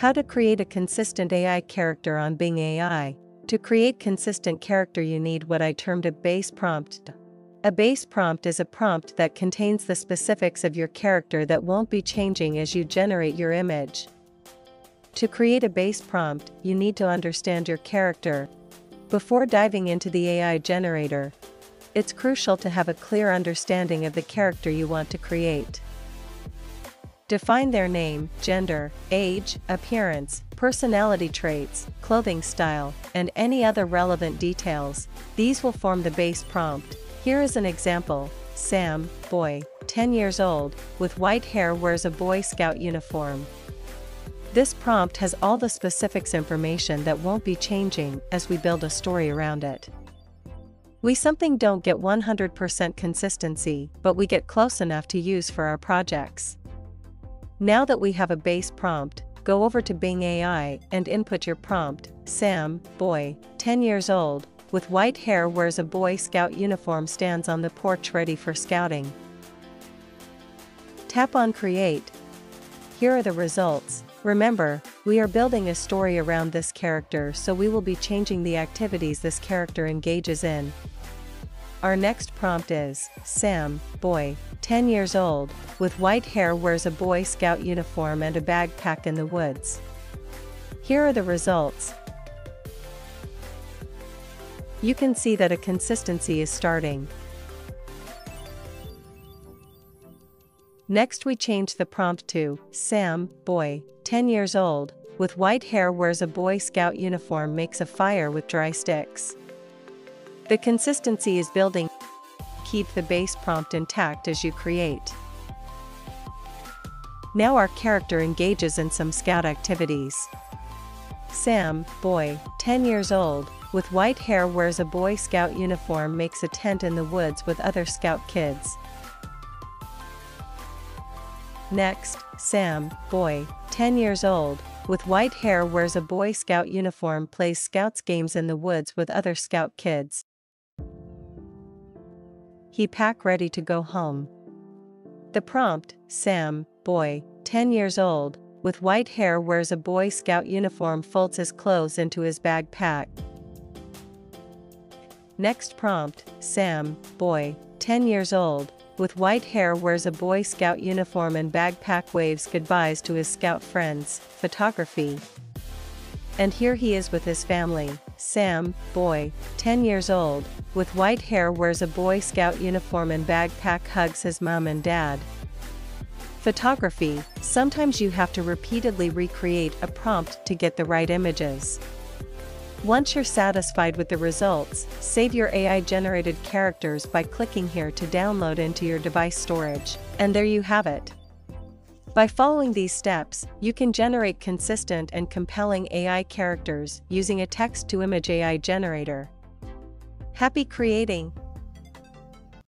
How to create a consistent AI character on Bing AI. To create consistent character, you need what I termed a base prompt. A base prompt is a prompt that contains the specifics of your character that won't be changing as you generate your image. To create a base prompt, you need to understand your character. Before diving into the AI generator, it's crucial to have a clear understanding of the character you want to create. Define their name, gender, age, appearance, personality traits, clothing style, and any other relevant details. These will form the base prompt. Here is an example. Sam, boy, 10 years old, with white hair, wears a Boy Scout uniform. This prompt has all the specifics information that won't be changing as we build a story around it. We sometimes don't get 100% consistency, but we get close enough to use for our projects. Now that we have a base prompt, go over to Bing AI and input your prompt. Sam, boy, 10 years old, with white hair, wears a Boy Scout uniform, stands on the porch ready for scouting. Tap on Create. Here are the results. Remember, we are building a story around this character, so we will be changing the activities this character engages in. Our next prompt is, Sam, boy, 10 years old, with white hair, wears a Boy Scout uniform and a backpack in the woods. Here are the results. You can see that a consistency is starting. Next, we change the prompt to, Sam, boy, 10 years old, with white hair, wears a Boy Scout uniform, makes a fire with dry sticks. The consistency is building. Keep the base prompt intact as you create. Now our character engages in some scout activities. Sam, boy, 10 years old, with white hair, wears a Boy Scout uniform, makes a tent in the woods with other scout kids. Next, Sam, boy, 10 years old, with white hair, wears a Boy Scout uniform, plays Scouts games in the woods with other scout kids. He packed ready to go home. The prompt, Sam, boy, 10 years old, with white hair, wears a Boy Scout uniform, folds his clothes into his backpack. Next prompt, Sam, boy, 10 years old, with white hair, wears a Boy Scout uniform and backpack, waves goodbyes to his scout friends. Photography. And here he is with his family. Sam, boy, 10 years old, with white hair, wears a Boy Scout uniform and backpack, hugs his mom and dad. Photography. Sometimes you have to repeatedly recreate a prompt to get the right images. Once you're satisfied with the results, save your AI-generated characters by clicking here to download into your device storage. And there you have it. By following these steps, you can generate consistent and compelling AI characters using a text-to-image AI generator. Happy creating!